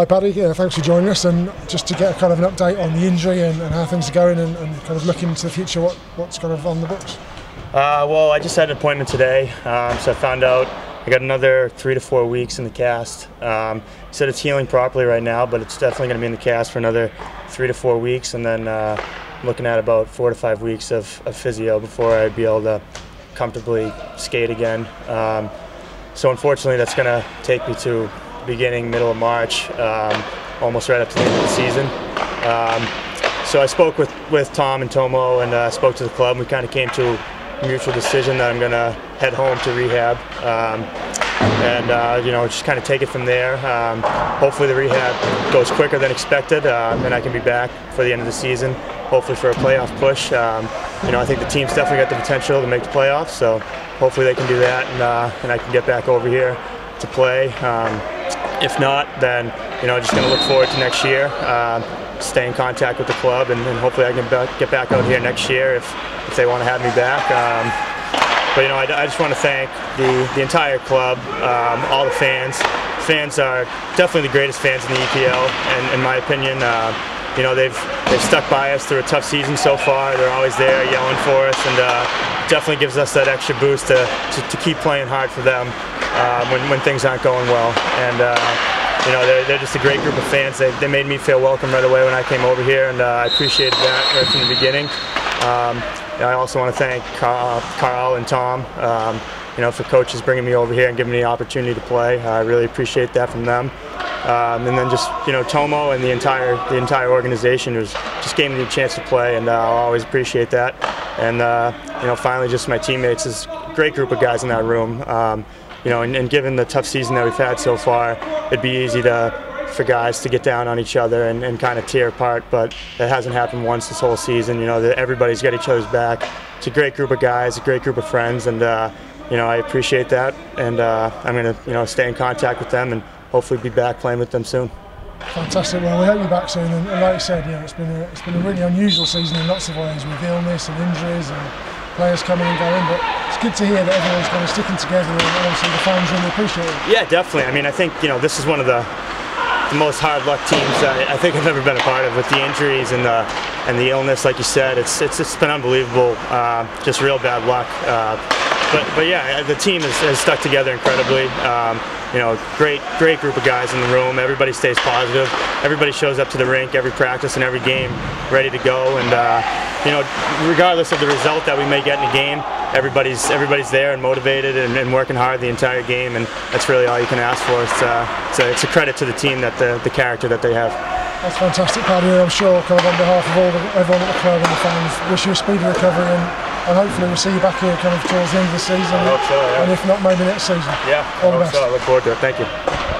Hi Paddy, thanks for joining us, and just to get kind of an update on the injury and how things are going and kind of looking to the future, what's kind of on the books? Well, I just had an appointment today, so I found out I got another 3 to 4 weeks in the cast. Said it's healing properly right now, but it's definitely going to be in the cast for another 3 to 4 weeks, and then I'm looking at about 4 to 5 weeks of physio before I'd be able to comfortably skate again. So unfortunately that's going to take me to beginning, middle of March, almost right up to the end of the season. So I spoke with Tom and Tomo, and spoke to the club, and we kind of came to a mutual decision that I'm going to head home to rehab, and you know, just kind of take it from there. Hopefully the rehab goes quicker than expected, and I can be back for the end of the season, hopefully for a playoff push. You know, I think the team's definitely got the potential to make the playoffs, so hopefully they can do that, and I can get back over here to play. If not, then, you know, just going to look forward to next year, stay in contact with the club, and hopefully I can get back out here next year if they want to have me back. But, you know, I just want to thank the entire club, all the fans. Fans are definitely the greatest fans in the EPL, in my opinion. You know, they've stuck by us through a tough season so far. They're always there yelling for us, and definitely gives us that extra boost to keep playing hard for them when things aren't going well. And you know, they're just a great group of fans. They made me feel welcome right away when I came over here, and I appreciated that right from the beginning. I also want to thank Carl and Tom, you know, for coaches bringing me over here and giving me the opportunity to play. I really appreciate that from them. And then just, you know, Tomo and the entire organization just gave me a chance to play, and I'll always appreciate that. And you know, finally, just my teammates, is a great group of guys in that room. You know, and given the tough season that we've had so far, it'd be easy for guys to get down on each other and kind of tear apart, but that hasn't happened once this whole season. You know, everybody's got each other's back. It's a great group of guys, a great group of friends, and you know, I appreciate that, and I'm gonna, you know, stay in contact with them and hopefully be back playing with them soon. Fantastic. Well, we hope you're back soon, and like you said, you know, it's been a really unusual season in lots of ways, with illness and injuries and players coming and going, but it's good to hear that everyone's kind of sticking together, and obviously the fans really appreciate it. Yeah, definitely. I mean, I think, you know, this is one of the most hard luck teams I think I've ever been a part of, with the injuries and the illness. Like you said, it's been unbelievable, just real bad luck. But yeah, the team has stuck together incredibly. You know, great group of guys in the room. Everybody stays positive. Everybody shows up to the rink, every practice and every game, ready to go. And you know, regardless of the result that we may get in the game, everybody's there and motivated and working hard the entire game. And that's really all you can ask for. It's a credit to the team, that the character that they have. That's fantastic, Paddy. I'm sure, kind of on behalf of everyone at the club and the fans, wish you a speedy recovery. And hopefully we'll see you back here kind of towards the end of the season. I hope so, yeah. And if not, maybe next season. Yeah, I hope so. I look forward to it. Thank you.